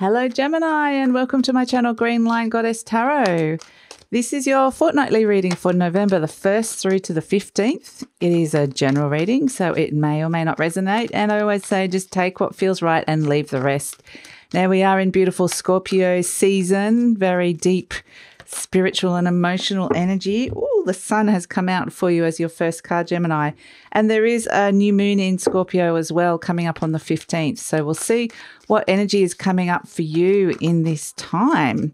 Hello Gemini and welcome to my channel GreenLion Goddess Tarot. This is your fortnightly reading for November the 1st through to the 15th. It is a general reading, so it may or may not resonate, and I always say just take what feels right and leave the rest. Now we are in beautiful Scorpio season, very deep spiritual and emotional energy. Ooh, the sun has come out for you as your first card, Gemini. And there is a new moon in Scorpio as well coming up on the 15th. So we'll see what energy is coming up for you in this time.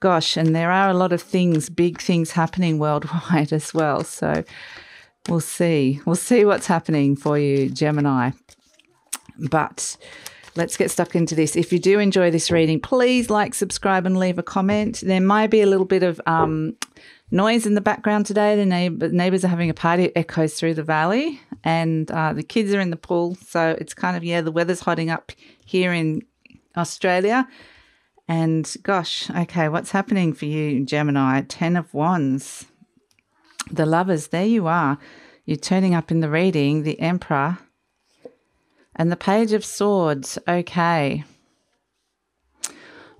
Gosh, and there are a lot of things, big things happening worldwide as well. So we'll see. We'll see what's happening for you, Gemini. But let's get stuck into this. If you do enjoy this reading, please like, subscribe and leave a comment. There might be a little bit of noise in the background today. The neighbours are having a party. It echoes through the valley and the kids are in the pool. So it's kind of, yeah, the weather's hotting up here in Australia. And gosh, okay, what's happening for you, Gemini? Ten of Wands. The Lovers, there you are. You're turning up in the reading, the Emperor. And the Page of Swords, okay.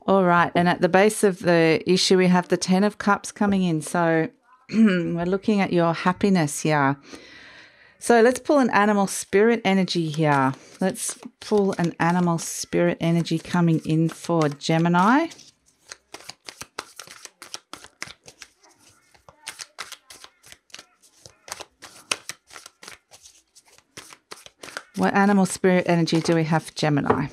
All right, and at the base of the issue, we have the Ten of Cups coming in. So we're looking at your happiness here. So let's pull an animal spirit energy here. Let's pull an animal spirit energy coming in for Gemini. What animal spirit energy do we have, Gemini?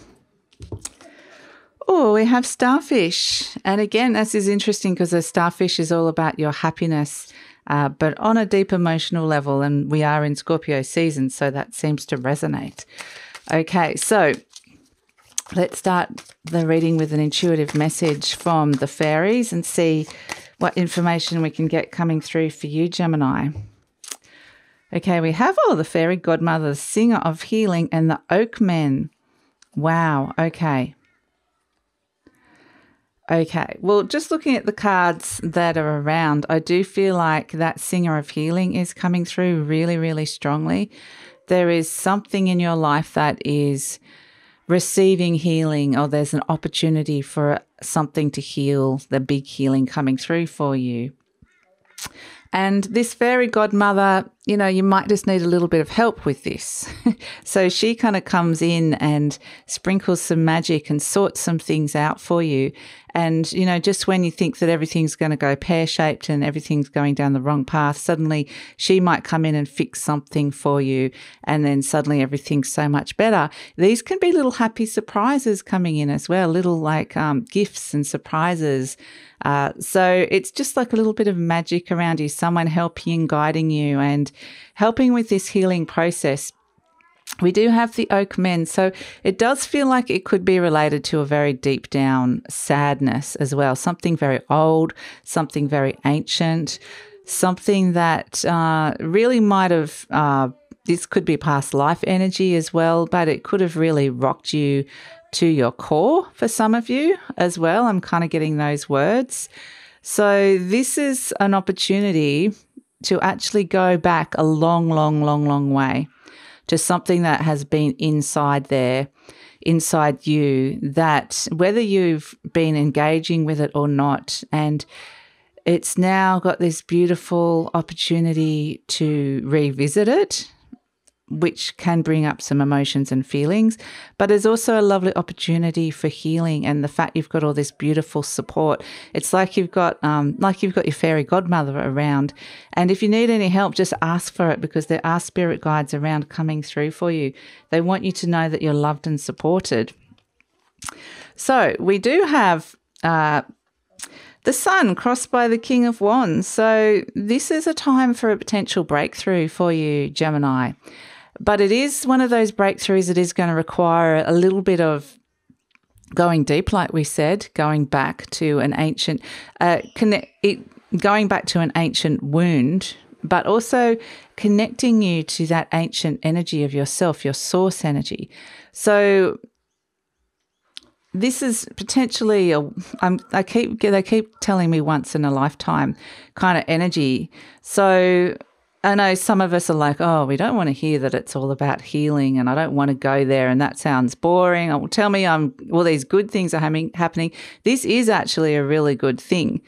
Oh, we have starfish. And again, this is interesting because the starfish is all about your happiness, but on a deep emotional level, and we are in Scorpio season, so that seems to resonate. Okay, so let's start the reading with an intuitive message from the fairies and see what information we can get coming through for you, Gemini. Okay, we have, oh, the fairy godmother, the singer of healing, and the oak men. Wow, okay. Okay, well, just looking at the cards that are around, I do feel like that singer of healing is coming through really, really strongly. There is something in your life that is receiving healing, or there's an opportunity for something to heal, the big healing coming through for you. And this fairy godmother, you know, you might just need a little bit of help with this. So she kind of comes in and sprinkles some magic and sorts some things out for you. And, you know, just when you think that everything's going to go pear-shaped and everything's going down the wrong path, suddenly she might come in and fix something for you. And then suddenly everything's so much better. These can be little happy surprises coming in as well, little like gifts and surprises. So it's just like a little bit of magic around you, someone helping and guiding you and helping with this healing process. We do have the oak men, so it does feel like it could be related to a very deep down sadness as well, something very old, something very ancient, something that really might have, this could be past life energy as well, but it could have really rocked you to your core for some of you as well. I'm kind of getting those words. So this is an opportunity to actually go back a long, long, long, long way to something that has been inside there, inside you, that whether you've been engaging with it or not, and it's now got this beautiful opportunity to revisit it, which can bring up some emotions and feelings, but there's also a lovely opportunity for healing. And the fact you've got all this beautiful support, it's like you've got your fairy godmother around. And if you need any help, just ask for it, because there are spirit guides around coming through for you. They want you to know that you're loved and supported. So we do have the sun crossed by the King of Wands. So this is a time for a potential breakthrough for you, Gemini. But it is one of those breakthroughs that is going to require a little bit of going deep, like we said, going back to an ancient, going back to an ancient wound, but also connecting you to that ancient energy of yourself, your source energy. So this is potentially a, they keep telling me once in a lifetime kind of energy. So I know some of us are like, oh, we don't want to hear that it's all about healing and I don't want to go there and that sounds boring. Oh, tell me all these good things are happening. This is actually a really good thing.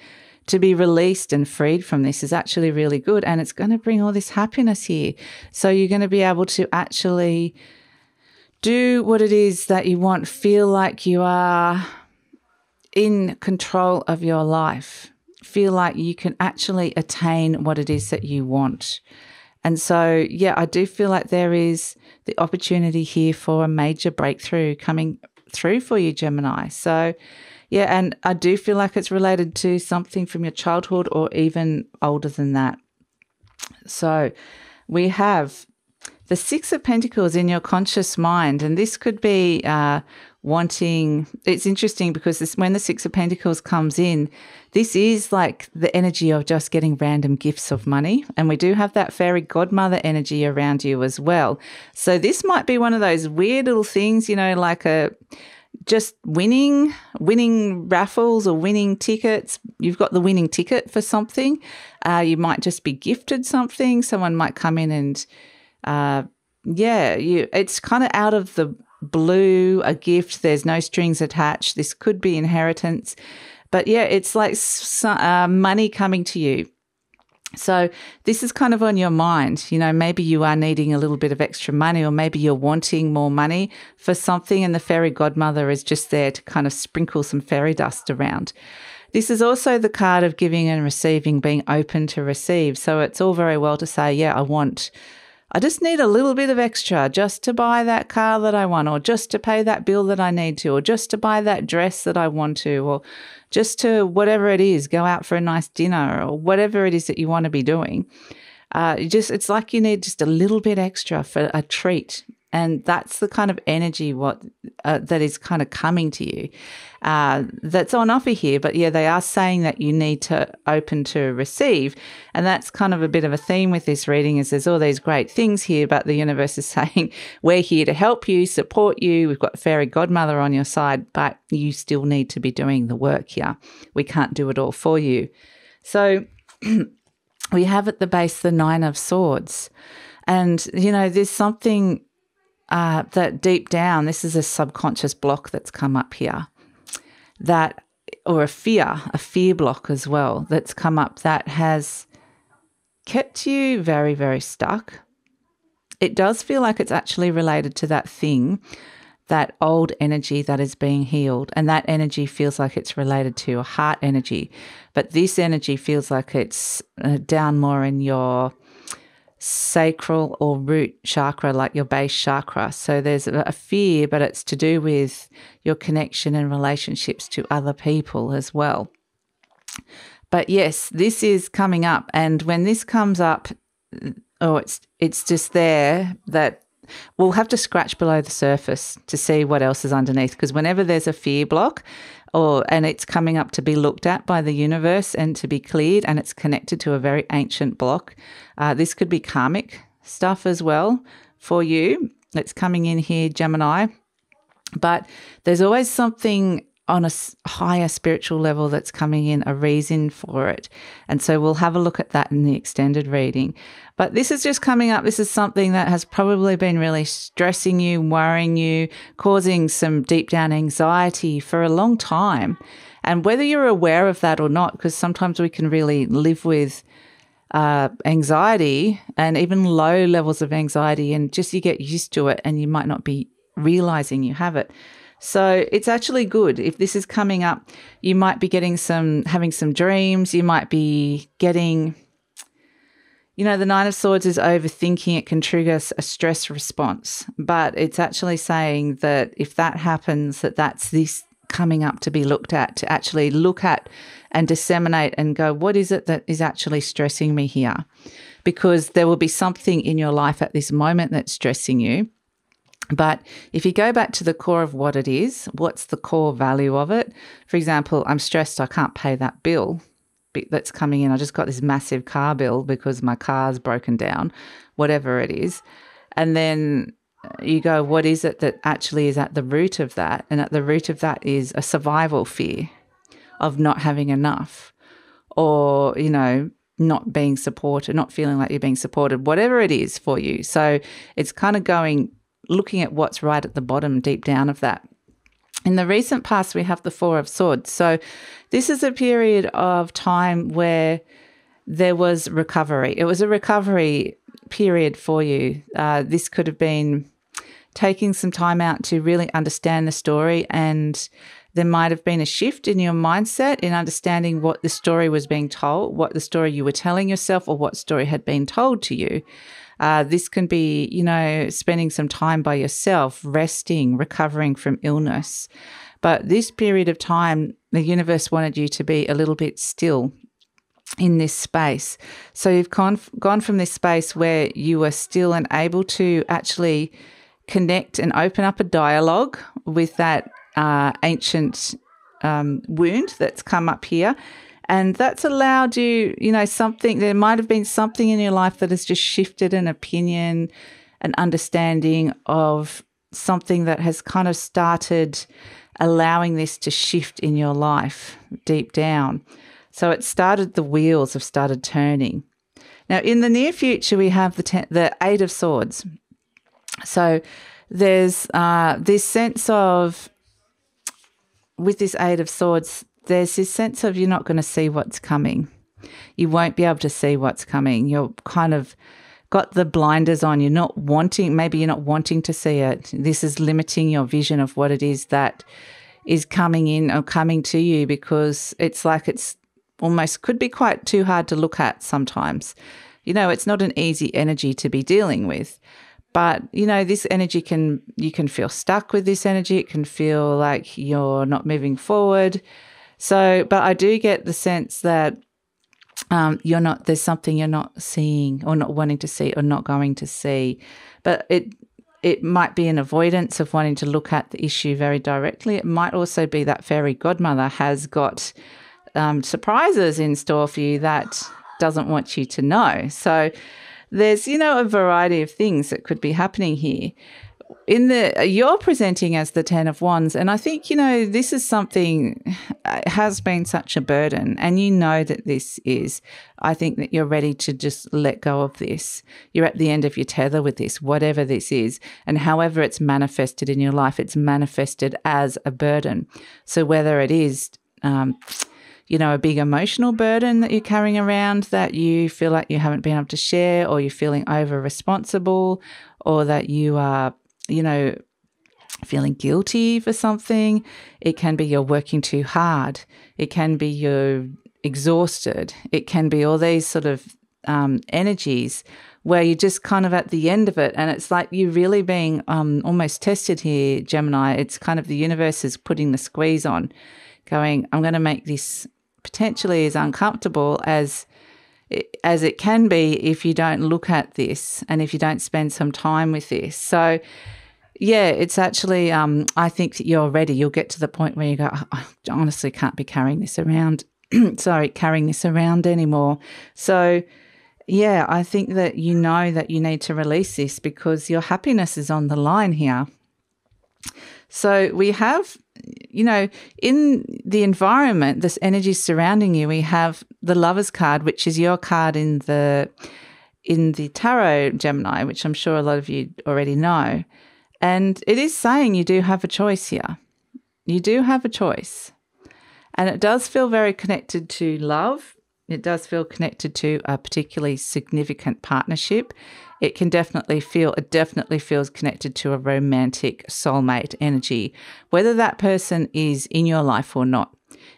To be released and freed from this is actually really good, and it's going to bring all this happiness here. So you're going to be able to actually do what it is that you want, feel like you are in control of your life, feel like you can actually attain what it is that you want. And so, yeah, I do feel like there is the opportunity here for a major breakthrough coming through for you, Gemini. So, yeah, and I do feel like it's related to something from your childhood or even older than that. So we have the Six of Pentacles in your conscious mind, and this could be wanting, it's interesting because this, when the Six of Pentacles comes in, this is like the energy of just getting random gifts of money. And we do have that fairy godmother energy around you as well. So this might be one of those weird little things, you know, like just winning raffles or winning tickets. You've got the winning ticket for something. You might just be gifted something. Someone might come in and, it's kind of out of the blue, a gift, there's no strings attached. This could be inheritance, but yeah, it's like money coming to you. So this is kind of on your mind. You know, maybe you are needing a little bit of extra money, or maybe you're wanting more money for something, and the fairy godmother is just there to kind of sprinkle some fairy dust around. This is also the card of giving and receiving, being open to receive. So it's all very well to say, yeah, I just need a little bit of extra just to buy that car that I want, or just to pay that bill that I need to, or just to buy that dress that I want to, or just to whatever it is, go out for a nice dinner, or whatever it is that you want to be doing. It's like you need just a little bit extra for a treat. And that's the kind of energy that is kind of coming to you that's on offer here. But, yeah, they are saying that you need to open to receive, and that's kind of a bit of a theme with this reading is there's all these great things here, but the universe is saying we're here to help you, support you. We've got fairy godmother on your side, but you still need to be doing the work here. We can't do it all for you. So we have at the base the Nine of Swords, and, you know, there's something that deep down, this is a subconscious block that's come up here, that, or a fear block as well that's come up that has kept you very, very stuck. It does feel like it's actually related to that thing, that old energy that is being healed, and that energy feels like it's related to your heart energy, but this energy feels like it's down more in your sacral or root chakra, like your base chakra. So there's a fear, but it's to do with your connection and relationships to other people as well. But yes, this is coming up, and when this comes up, it's just there that we'll have to scratch below the surface to see what else is underneath, because whenever there's a fear block and it's coming up to be looked at by the universe and to be cleared, and it's connected to a very ancient block. This could be karmic stuff as well for you. It's coming in here, Gemini. But there's always something on a higher spiritual level that's coming in, a reason for it. And so we'll have a look at that in the extended reading. But this is just coming up. This is something that has probably been really stressing you, worrying you, causing some deep down anxiety for a long time. And whether you're aware of that or not, because sometimes we can really live with anxiety and even low levels of anxiety, and just you get used to it and you might not be realizing you have it. So it's actually good. If this is coming up, you might be having some dreams. You might be getting, you know, the Nine of Swords is overthinking. It can trigger a stress response, but it's actually saying that if that happens, that's this coming up to be looked at, to actually look at and disseminate and go, what is it that is actually stressing me here? Because there will be something in your life at this moment that's stressing you. But if you go back to the core of what it is, what's the core value of it? For example, I'm stressed, I can't pay that bill that's coming in. I just got this massive car bill because my car's broken down, whatever it is. And then you go, what is it that actually is at the root of that? And at the root of that is a survival fear of not having enough, or, you know, not being supported, not feeling like you're being supported, whatever it is for you. So it's kind of going, looking at what's right at the bottom, deep down of that. In the recent past, we have the Four of Swords. So this is a period of time where there was recovery. It was a recovery period for you. This could have been taking some time out to really understand the story, and there might have been a shift in your mindset in understanding what the story was being told, what the story you were telling yourself, or what story had been told to you. This can be, you know, spending some time by yourself, resting, recovering from illness. But this period of time, the universe wanted you to be a little bit still in this space. So you've gone from this space where you were still and able to actually connect and open up a dialogue with that ancient wound that's come up here, and that's allowed you, you know, something. There might have been something in your life that has just shifted an opinion, an understanding of something that has kind of started allowing this to shift in your life deep down. So it started, the wheels have started turning. Now in the near future we have the Eight of Swords. So there's this sense of, with this Eight of Swords, there's this sense of you're not going to see what's coming. You won't be able to see what's coming. You're kind of got the blinders on. You're not wanting, maybe you're not wanting to see it. This is limiting your vision of what it is that is coming in or coming to you, because it's like it's almost could be quite too hard to look at sometimes. You know, it's not an easy energy to be dealing with. But, you know, this energy can, you can feel stuck with this energy. It can feel like you're not moving forward. So, but I do get the sense that you're not, there's something you're not seeing or not wanting to see or not going to see. But it might be an avoidance of wanting to look at the issue very directly. It might also be that fairy godmother has got surprises in store for you that doesn't want you to know. So there's, you know, a variety of things that could be happening here. In the, you're presenting as the Ten of Wands, and I think, you know, this is something, has been such a burden, and you know that this is, I think that you're ready to just let go of this. You're at the end of your tether with this, whatever this is, and however it's manifested in your life, it's manifested as a burden. So whether it is you know, a big emotional burden that you're carrying around that you feel like you haven't been able to share, or you're feeling over-responsible, or that you are, you know, feeling guilty for something. It can be you're working too hard. It can be you're exhausted. It can be all these sort of energies where you're just kind of at the end of it, and it's like you're really being almost tested here, Gemini. It's kind of the universe is putting the squeeze on, going, I'm going to make this potentially as uncomfortable as it can be if you don't look at this and if you don't spend some time with this. So, yeah, it's actually, I think that you're ready. You'll get to the point where you go, I honestly can't be carrying this around. Sorry, carrying this around anymore. So, yeah, I think that you know that you need to release this because your happiness is on the line here. So we have, you know, in the environment, this energy surrounding you, we have the Lovers card, which is your card in the tarot, Gemini, which I'm sure a lot of you already know. And it is saying you do have a choice here. You do have a choice. And it does feel very connected to love. It does feel connected to a particularly significant partnership. It can definitely feel, it definitely feels connected to a romantic soulmate energy, whether that person is in your life or not.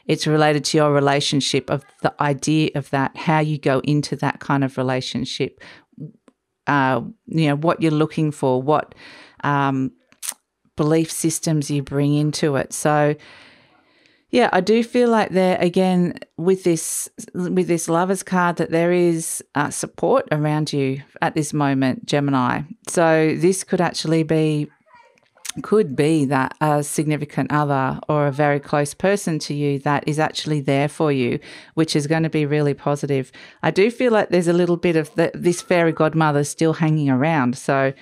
It's related to your relationship, of the idea of that, how you go into that kind of relationship, you know, what you're looking for, what belief systems you bring into it. So, yeah, I do feel like there, again, with this Lovers card, that there is support around you at this moment, Gemini. So this could actually be, could be that a significant other or a very close person to you that is actually there for you, which is going to be really positive. I do feel like there's a little bit of this fairy godmother still hanging around. So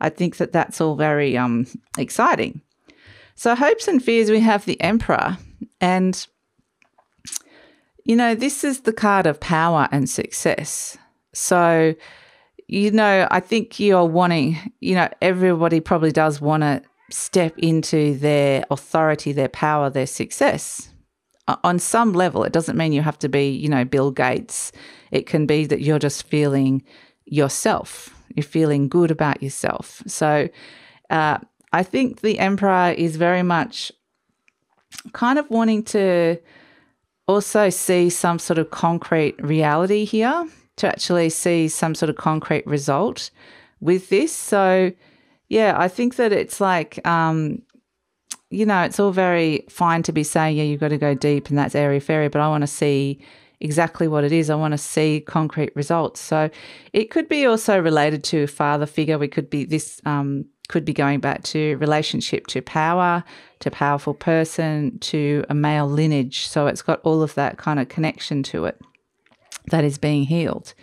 I think that that's all very exciting. So hopes and fears, we have the Emperor. And You know, this is the card of power and success. So, you know, I think you're wanting, you know, everybody probably does want to step into their authority, their power, their success. On some level, it doesn't mean you have to be, you know, Bill Gates. It can be that you're just feeling yourself. You're feeling good about yourself. So I think the Emperor is very much kind of wanting to also see some sort of concrete reality here, to actually see some sort of concrete result with this. So, yeah, I think that it's like, you know, it's all very fine to be saying, yeah, you've got to go deep and that's airy-fairy, but I want to see exactly what it is. I want to see concrete results. So it could be also related to a father figure. We could be, this could be going back to relationship, to power, to powerful person, to a male lineage. So it's got all of that kind of connection to it that is being healed.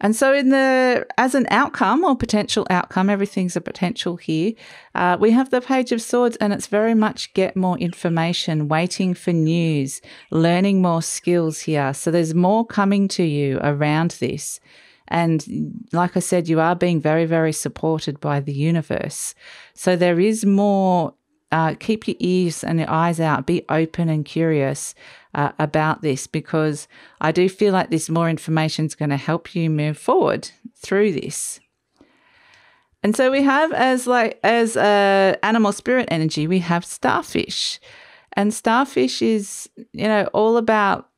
And so in the, as an outcome or potential outcome, everything's a potential here, we have the Page of Swords, and it's very much get more information, waiting for news, learning more skills here. So there's more coming to you around this. And like I said, you are being very, very supported by the universe. So there is more. Keep your ears and your eyes out. Be open and curious about this, because I do feel like this more information is going to help you move forward through this. And so we have, as like as a animal spirit energy, we have starfish, and starfish is, you know, all about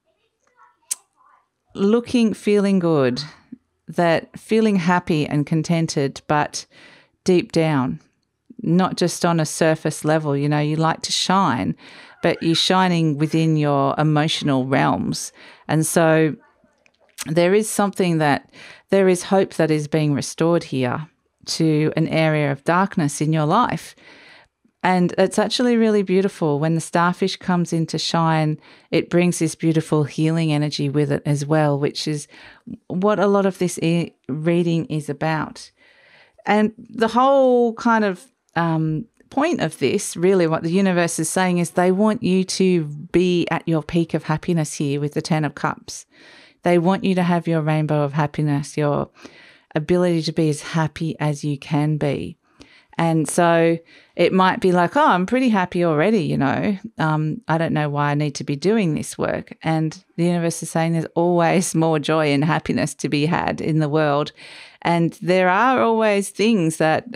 looking, feeling good, that feeling happy and contented, but deep down. Not just on a surface level, you know, you like to shine, but you're shining within your emotional realms. And so there is something that, there is hope that is being restored here to an area of darkness in your life. And it's actually really beautiful. When the starfish comes into shine, it brings this beautiful healing energy with it as well, which is what a lot of this reading is about. And the whole kind of point of this, really what the universe is saying, is they want you to be at your peak of happiness here with the Ten of Cups. They want you to have your rainbow of happiness, your ability to be as happy as you can be. And so it might be like, oh, I'm pretty happy already, you know. I don't know why I need to be doing this work. And the universe is saying there's always more joy and happiness to be had in the world. And there are always things that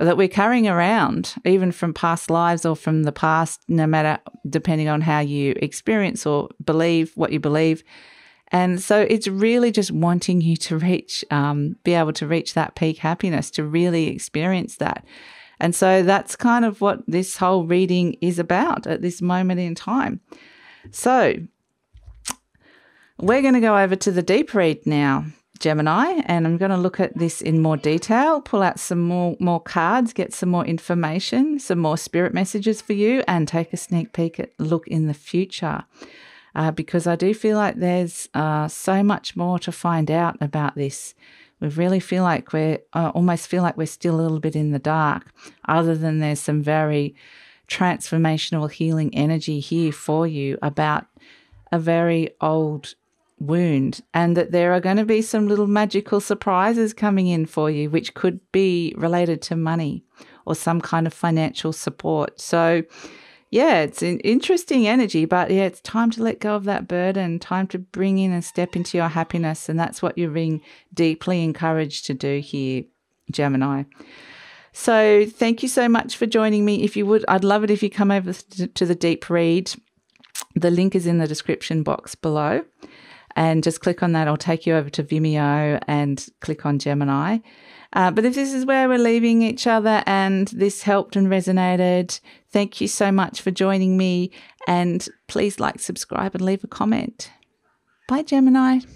that we're carrying around, even from past lives or from the past, no matter, depending on how you experience or believe what you believe. And so it's really just wanting you to reach, be able to reach that peak happiness, to really experience that. And so that's kind of what this whole reading is about at this moment in time. So we're going to go over to the deep read now, Gemini, and I'm going to look at this in more detail, pull out some more cards, get some more information, some more spirit messages for you, and take a sneak peek at look in the future. Because I do feel like there's so much more to find out about this. We really feel like we're almost feel like we're still a little bit in the dark, other than there's some very transformational healing energy here for you about a very old wound, and that there are going to be some little magical surprises coming in for you, which could be related to money or some kind of financial support. So yeah, it's an interesting energy, but yeah, it's time to let go of that burden, time to bring in and step into your happiness. And that's what you're being deeply encouraged to do here, Gemini. So thank you so much for joining me. If you would, I'd love it if you come over to the deep read. The link is in the description box below. And just click on that. I'll take you over to Vimeo and click on Gemini. But if this is where we're leaving each other and this helped and resonated, thank you so much for joining me. And please like, subscribe, and leave a comment. Bye, Gemini.